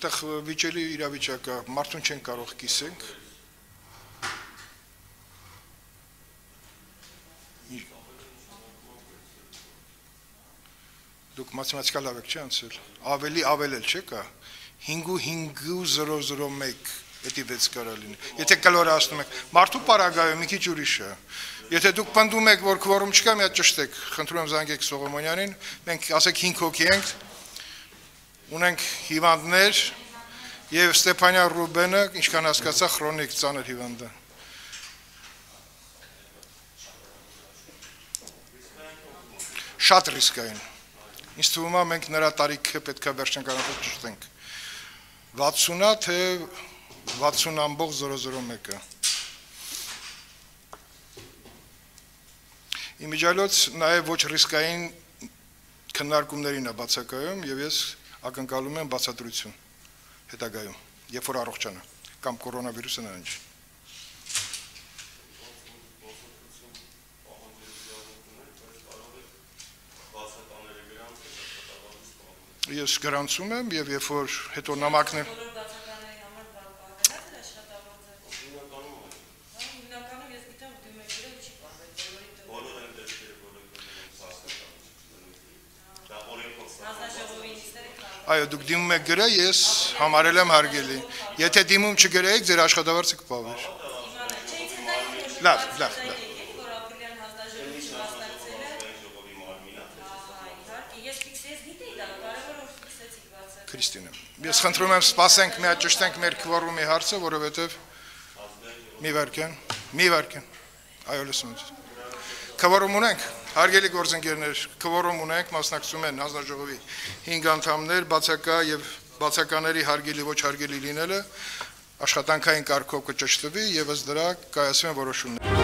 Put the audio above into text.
Այդ վիճելի իրավիճակը մարդուն չեն կարող կիսենք, դուք մաթեմատիկա լավ եք չէ անցել, ավելի ավել էլ չէ կա, 5-5-0-0-1, էդի 6 կարա լինի, եթե կլորացնում եք, մարդու պարագայում մի քիչ ուրիշը, եթե դուք պնդում եք, որ քվորում չկա, մի հատ ճշտեք, խնդրում եմ զանգեք Սողոմոնյանին, մենք ասեք 5 հոգի ենք, ունենք հիվանդներ եւ Ստեփանյան Ռուբենը ինչքան հասկացա քրոնիկ ծանր հիվանդ է շատ ռիսկային ինձ թվում է մենք նրա տարիքը պետքա վերջնականապես ճշտենք 60-ա թե 60.001-ը իմիջալոց նաեւ ոչ ռիսկային քննարկումներին է բացակայում եւ ես Ակնկալում եմ բացատրություն հետագայում, երբ որ առողջանա կամ կորոնավիրուսը նանջ։ Ես գրանցում եմ եւ երբ որ հետո նամակներ Այո, դուք դիմում եք գրել, ես համարել եմ հարգելի։ Եթե դիմում չգրեիք, ձեր աշխատավարձը կպավեր։ Լավ, լավ, լավ։ Քրիստինա, ես խնդրում եմ սպասենք, մի հատ ճշտենք մեր քվորումի հարցը, որովհետև մի վարքեն։ Այո, լսում եմ։ Քվորում ունենք։ Հարգելի գործընկերներ, քվորում ունենք, մասնակցում են հանձնաժողովի 5 անդամներ, բացակա եւ բացականների հարգելի ոչ հարգելի լինելը աշխատանքային կարգով կճշտվի եւ ըստ դրա կայացվեն որոշումներ